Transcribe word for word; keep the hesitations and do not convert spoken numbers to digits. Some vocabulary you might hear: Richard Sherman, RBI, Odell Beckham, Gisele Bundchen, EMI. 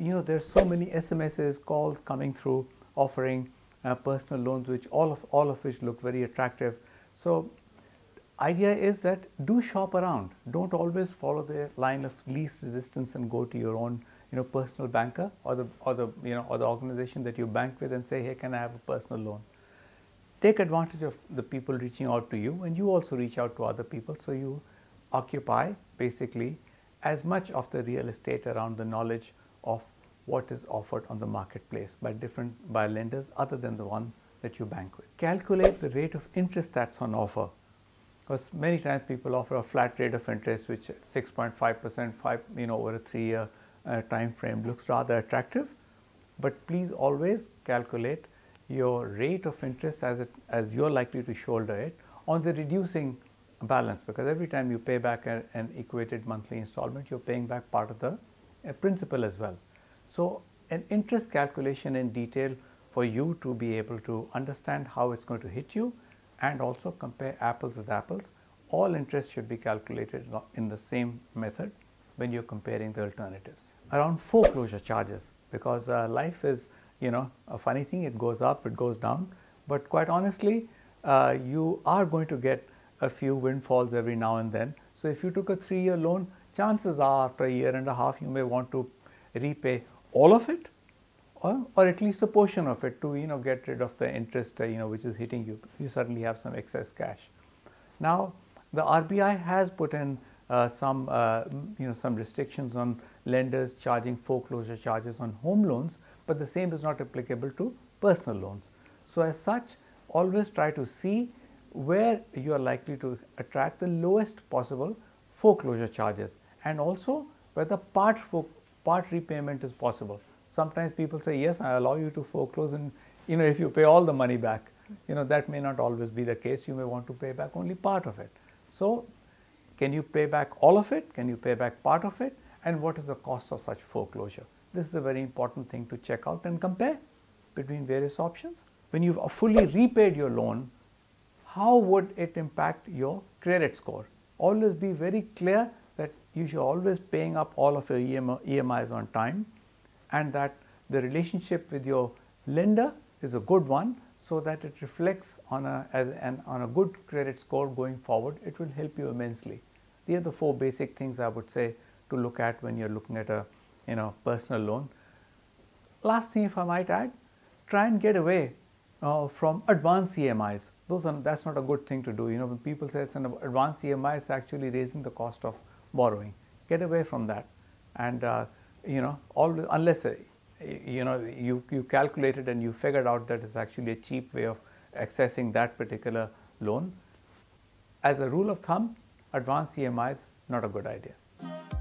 you know, there's so many S M Ses, calls coming through offering uh, personal loans, which all of all of which look very attractive. So idea is that do shop around. Don't always follow the line of least resistance and go to your own, you know, personal banker or the or the you know or the organization that you bank with and say, hey, can I have a personal loan? Take advantage of the people reaching out to you, and you also reach out to other people. So you occupy basically as much of the real estate around the knowledge of what is offered on the marketplace by different by lenders other than the one that you bank with. Calculate the rate of interest that's on offer. Because many times people offer a flat rate of interest, which six point five percent, five you know over a three-year uh, time frame looks rather attractive. But please always calculate your rate of interest as it as you're likely to shoulder it on the reducing balance, because every time you pay back a, an equated monthly installment, you're paying back part of the uh, principal as well. So an interest calculation in detail for you to be able to understand how it's going to hit you, and also compare apples with apples. All interest should be calculated in the same method when you're comparing the alternatives. Around foreclosure charges, because uh, life is, you know, a funny thing. It goes up, it goes down, but quite honestly, uh, you are going to get a few windfalls every now and then. So if you took a three-year loan, chances are after a year and a half, you may want to repay all of it, Or, or at least a portion of it, to you know get rid of the interest uh, you know which is hitting you. You suddenly have some excess cash. Now the R B I has put in uh, some uh, you know some restrictions on lenders charging foreclosure charges on home loans, but the same is not applicable to personal loans. So as such, always try to see where you are likely to attract the lowest possible foreclosure charges, and also whether part for, part repayment is possible. Sometimes people say, yes, I allow you to foreclose, and you know if you pay all the money back, you know that may not always be the case. You may want to pay back only part of it. So can you pay back all of it? Can you pay back part of it? And what is the cost of such foreclosure? This is a very important thing to check out and compare between various options. When you've fully repaid your loan, how would it impact your credit score? Always be very clear that you should always paying up all of your E M I, E M Is on time, and that the relationship with your lender is a good one, so that it reflects on a as an on a good credit score going forward. It will help you immensely. These are the four basic things I would say to look at when you're looking at a you know personal loan. Last thing, if I might add, try and get away uh, from advanced E M Is. Those are, that's not a good thing to do. You know, when people say it's an advanced E M I, it's actually raising the cost of borrowing. Get away from that, and uh, you know, always, unless uh, you know you you calculated and you figured out that it's actually a cheap way of accessing that particular loan. As a rule of thumb, advanced E M Is not a good idea.